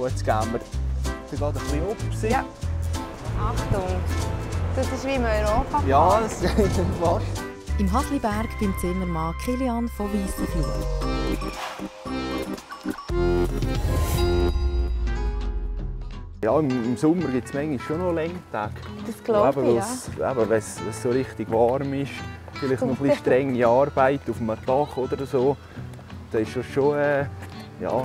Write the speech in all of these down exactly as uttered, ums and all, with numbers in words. Weißenfluh. Jetzt gehen wir. Da geht ein bisschen Upsi. Ja. Achtung, das ist wie im Europa. Ja, das ist fast. Im Hasliberg beim Zimmermann Kilian von Weissen Klubel. Ja, im Sommer gibt es manchmal schon noch Längtage. Das glaube ich, ja. Wenn es so richtig warm ist, vielleicht noch ein bisschen strenge Arbeit auf einem Dach oder so, dann ist das schon, äh, ja,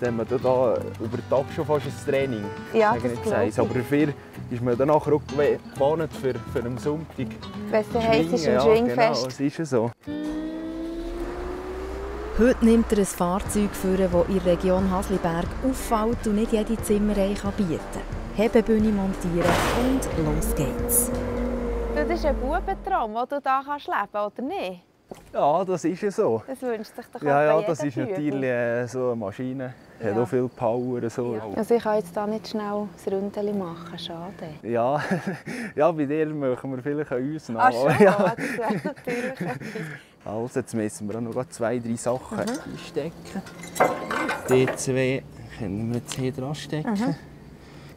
dann haben wir da über den Tag schon fast ein Training. Ja, das glaube ich. Aber dafür ist man dann nachher auch gewohnt für, für einen Sonntag. Wenn es heiß ist, ein Schwingfest. Ja, genau, es ist so. Heute nimmt er ein Fahrzeug vor, das in der Region Hasliberg auffällt und nicht jede Zimmerei bieten kann. Hebebühne montieren und los geht's. Das ist ein Bubentraum, den du hier leben kannst, oder nicht? Ja, das ist so. Das wünscht sich doch auch ja, ja, das ist Bühne. Natürlich so eine Maschine. Ja. Hat auch viel Power. So. Ja. Also ich kann jetzt hier nicht schnell ein Ründchen machen, schade. Ja, ja bei dir machen wir vielleicht an uns noch. Ach schon, ja. Das wäre natürlich etwas. Also, jetzt müssen wir auch noch zwei, drei Sachen mhm. einstecken. Die zwei können wir jetzt hier dran stecken. Mhm.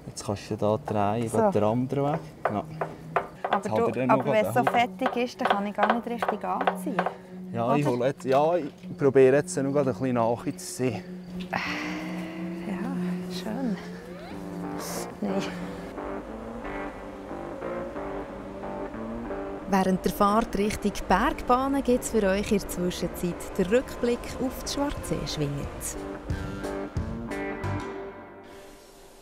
Jetzt kannst du hier drehen, so. Den anderen Weg. Ja. Aber, du, aber wenn es so fettig ist, dann kann ich gar nicht richtig anziehen. Ja, ich, hole jetzt, ja, ich probiere jetzt noch ein bisschen nachzuziehen. Ja, schön. Nein. Während der Fahrt Richtung Bergbahnen gibt es für euch in der Zwischenzeit den Rückblick auf die Schwarzsee-Schwingen.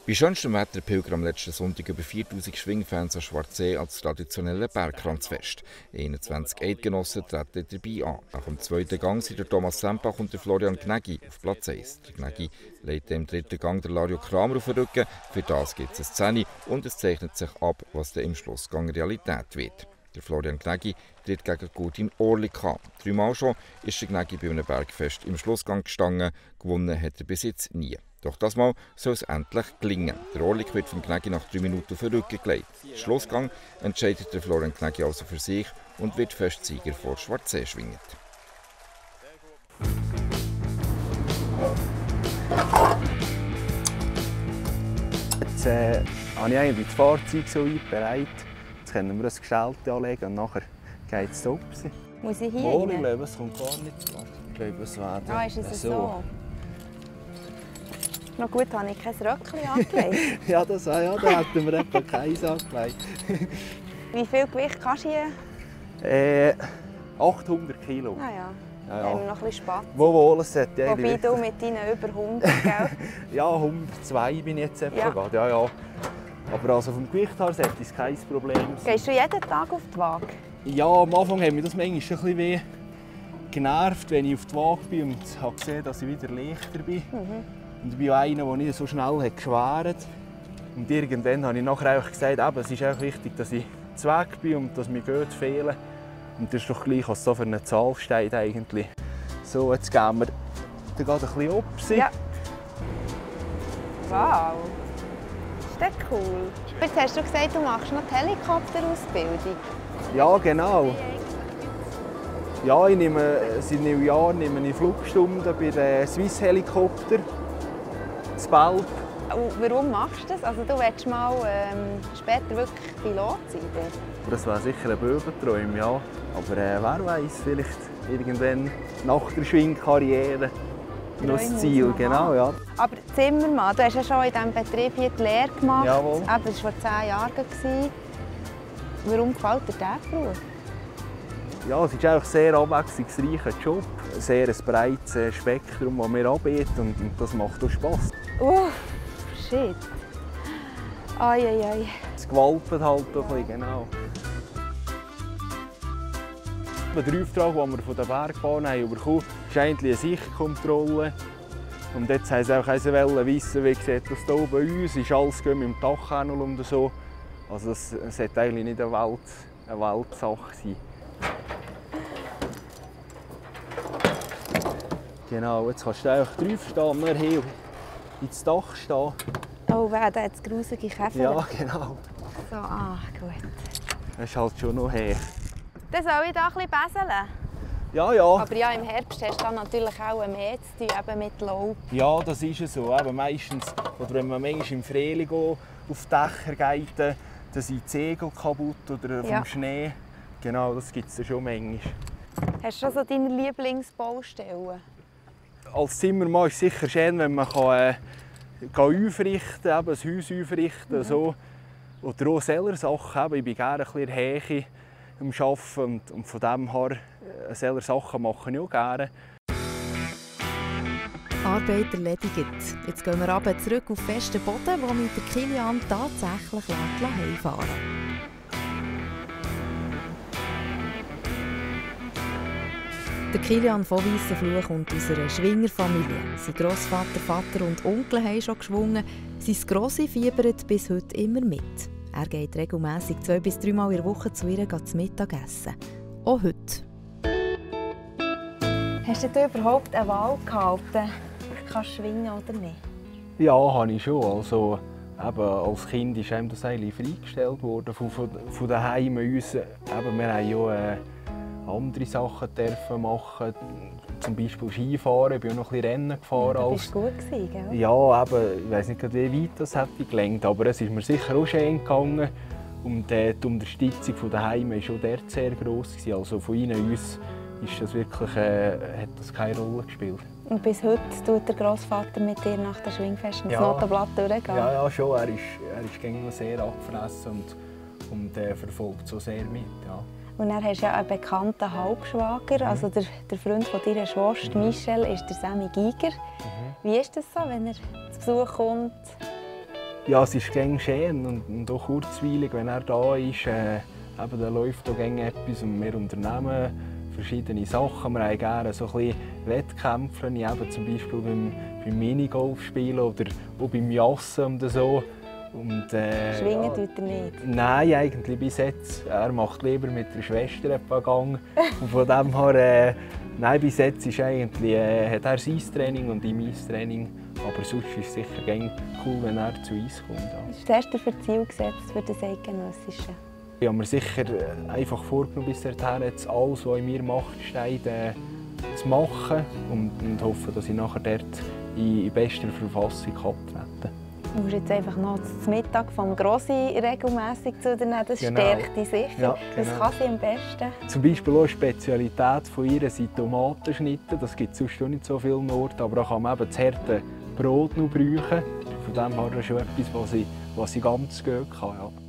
Wie schon schon hat der Pilger am letzten Sonntag über viertausend Schwingfans an Schwarzsee als traditionelle Bergkranzfest. einundzwanzig Eidgenossen treten dabei an. Nach dem zweiten Gang sind der Thomas Sempa und der Florian Gnägi auf Platz eins. Der Gnägi legt im dritten Gang der Lario Kramer auf den Rücken. Für das gibt es eine Szene und es zeichnet sich ab, was dann im Schlussgang Realität wird. Der Florian Gnägi tritt gegen Curdin Orlik an. Dreimal schon ist der Gnägi bei einem Bergfest im Schlussgang gestanden. Gewonnen hat er bis jetzt nie. Doch das Mal soll es endlich gelingen. Der Orlik wird vom Gnägi nach drei Minuten auf den Rücken gelegt. Im Schlussgang entscheidet der Florian Gnägi also für sich und wird Festsieger vor Schwarzsee-Schwingen. Jetzt äh, habe ich eigentlich das Fahrzeug so weit bereit. Können wir das Geschelte anlegen und nachher geht es da. Muss ich hier oh, ich glaube, es kommt gar nicht. Ich glaube, es wäre ah, ist es so. so. Noch gut, habe ich kein Röckchen angelegt. Ja, das ja, da hätten wir etwa keins angelegt. Wie viel Gewicht kannst du hier? Äh, achthundert Kilo. Ah, ja. Ja, ja. Dann haben wir noch ein bisschen Spatz. Wohl, es hat ja. Wobei du mit deinen über hundert, gell? Ja, hundertzwei bin ich jetzt etwa ja. gerade. Ja, ja. Aber also vom Gewicht her sollte es kein Problem. Gehst du jeden Tag auf die Waage? Ja, am Anfang hat mich das manchmal schon ein bisschen genervt, wenn ich auf die Waage bin und habe gesehen, dass ich wieder leichter bin. Mhm. Und ich bin einer, der nicht so schnell geschwärt hat. Und irgendwann habe ich nachher auch gesagt, eben, es ist auch wichtig, dass ich zu Weg bin und dass mir Geld fehlen. Und das ist doch gleich, als so für eine Zahl steht eigentlich. So, jetzt gehen wir. Da geht ein bisschen Upsi. Ja. Wow. Das ist cool. Jetzt hast du gesagt, du machst noch die Helikopterausbildung. Ja, genau. Ja, ich nehme, seit einem Jahr nehme ich Flugstunden bei den Swiss-Helikoptern. Das Belp. Warum machst du das? Also, du willst mal ähm, später wirklich Pilot sein? Das wäre sicher ein Böbenträum, ja. Aber äh, wer weiß, vielleicht irgendwann nach der Schwingkarriere. Das Ziel, genau, ja. Aber Zimmermann, du hast ja schon in diesem Betrieb hier die Lehre gemacht. Jawohl. Aber das war vor zehn Jahren. Warum gefällt dir dieser Beruf? Ja, es ist ein sehr abwechslungsreicher Job. Ein sehr breites Spektrum, das wir anbieten. Und das macht auch Spass. Uff, shit. Ai, ai, ai. Es gewalpert halt auch ein bisschen, genau. Der Auftrag, den wir von der Bergbahn haben, bekommen, ist eigentlich eine Sichtkontrolle. Und jetzt haben sie auch wissen, wie sieht das hier bei uns ist, alles geht mit dem Dachkennel und so. Also das sollte eigentlich nicht eine, Welt, eine Weltsache sein. Genau, jetzt kannst du einfach drauf stehen, nur hier ins Dach stehen. Oh, wow, da hat es grusige Käfer. Ja, genau. So, ah, gut. Das ist halt schon noch her. Dann soll ich hier ein bisschen beseln? Ja, ja. Aber ja, im Herbst hast du dann natürlich auch mehr zu tun, eben mit Laub. Ja, das ist so. Aber meistens, oder wenn man manchmal im Frühling auf die Dächer geht, dann sind die Segel kaputt oder vom ja. Schnee. Genau, das gibt es schon manchmal. Hast du schon so deine Lieblingsbaustellen? Als Zimmermann ist es sicher schön, wenn man kann, äh, kann aufrichten kann, das Haus aufrichten mhm. so. Oder auch selber Sachen. Ich bin gerne ein bisschen in der Häche am Arbeiten und, und von dem her selber Sachen mache ich auch gerne. Arbeit erledigt. Jetzt gehen wir runter zurück auf festen Boden, wo mich der Kilian tatsächlich heimfahren lässt. Der Kilian von Weissenfluh kommt aus einer Schwingerfamilie. Sein Grossvater, Vater und Onkel haben schon geschwungen. Sein Grossi fiebert bis heute immer mit. Er geht regelmässig zwei bis dreimal in der Woche zu ihr zum Mittagessen. Auch heute. Hast du überhaupt eine Wahl gehalten? Kannst du schwingen oder nicht? Ja, habe ich schon. Also, eben, als Kind ist einem das eigentlich freigestellt worden von, von, von daheim aus. Eben, wir haben ja, äh, andere Sachen dürfen machen, zum Beispiel Skifahren. Ich bin auch noch ein bisschen Rennen gefahren. Ja, das war gut, gell? Ja, aber ich weiss nicht, wie weit das hätte gelenkt, aber es ist mir sicher auch schön gegangen. Und äh, die Unterstützung von daheim war schon dort sehr gross. Also von ihnen aus ist das wirklich, äh, hat das keine Rolle gespielt. Und bis heute tut der Grossvater mit dir nach dem Schwingfest ins ja, Notenblatt durchgehen? Ja, ja, schon. Er ist, er ist immer sehr abgefressen und, und äh, verfolgt so sehr mit. Ja. Und dann hast du ja einen bekannten Halbschwager, also der, der Freund von deiner Schwester, mhm. Michel, ist der Sämi Giger. Mhm. Wie ist das so, wenn er zu Besuch kommt? Ja, es ist gäng schön und auch kurzweilig, wenn er da ist. Äh, eben, da läuft auch gäng etwas und wir unternehmen verschiedene Sachen. Wir haben gerne so ein bisschen Wettkämpfe, eben zum Beispiel beim, beim Minigolf spielen oder auch beim Jassen und so. Und, äh, schwingen tut ja, er nicht? Nein, eigentlich bis jetzt. Er macht lieber mit der Schwester etwa Gang. Und von dem her, äh, nein, bis jetzt ist eigentlich, äh, hat er sein Training und ich mein Training. Aber sonst ist es sicher cool, wenn er zu uns kommt. Was ja. hast du für Ziel gesetzt für das Eidgenössische? Ich habe mir sicher einfach vorgenommen, bis dahin jetzt alles, was in mir Macht steht, äh, zu machen. Und, und hoffe, dass ich nachher dort in bester Verfassung abtreten kann. Du musst jetzt einfach noch zum Mittag vom Grossi regelmässig zu dir nehmen. Das genau. stärkt dich sicher. Ja, genau. Das kann sie am besten. Zum Beispiel auch eine Spezialität von ihr sind Tomatenschnitten. Das gibt es sonst auch nicht so vielen Orten. Aber da kann man eben das harte Brot noch brauchen. Von dem her schon etwas, was ich, was ich ganz gut kann. Ja.